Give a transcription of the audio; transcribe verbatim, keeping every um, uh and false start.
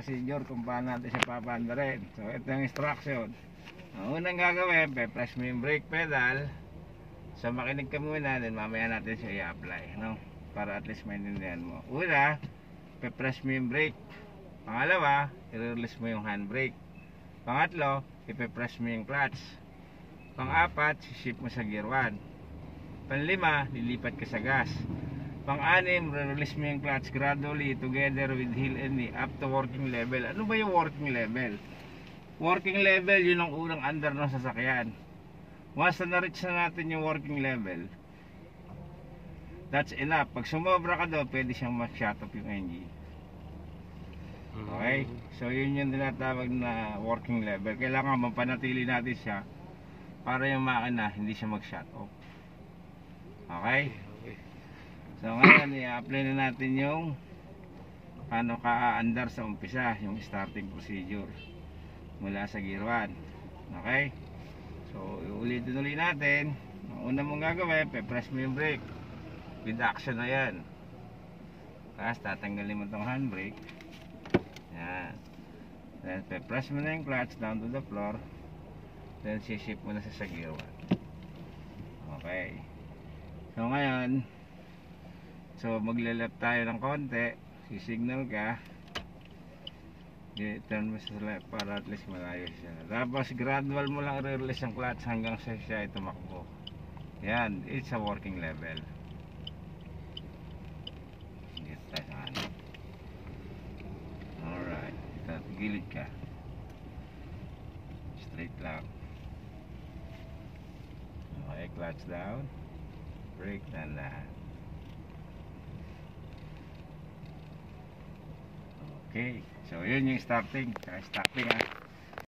procedure kung paano natin siya papanda rin. So ito yung instruction. Ang unang gagawin, pe-press mo yung brake pedal. So makinig ka muna, then mamaya natin siya i-apply, no? Para at least maintindihan mo. Una, pe-press mo yung brake. Pangalawa, i-release mo yung handbrake. Pangatlo, ipe-press mo yung clutch. Pang-apat, sisip mo sa gear one. Panglima, lilipat ka sa gas. Pang-anim, release mo yung clutch gradually together with heel and knee up to working level. Ano ba yung working level? Working level, yun ang unang under ng sasakyan. Once na na-reach na natin yung working level, that's enough. Pag sumobra ka daw, pwede siyang mag-shut off yung engine. Okay? So yun yung tinatawag na working level. Kailangan mapanatili natin siya para yung makina hindi siya mag-shut off. Okay? So ngayon, i-apply na natin yung paano ka-under sa umpisa, yung starting procedure mula sa gear one. Okay? So ulitin ulit natin. Ang una mong gagawin, pe-press mo yung brake with action na yan. Tapos tatanggalin mo itong handbrake. Yan. Then pe-press mo na yung clutch down to the floor. Then sisip mo na sa gear one. Okay. So ngayon, so magle-left tayo ng konti, sisignal ka, turn mo sa left para at least malayo siya. Tapos gradual mo lang i-release ang clutch hanggang sa siya ay tumakbo. Yan, it's a working level. Dito tayo sa ano. Alright, gilid ka. Straight lang. Okay, clutch down, brake na lahat. Okay, so yun yung starting, starting ah.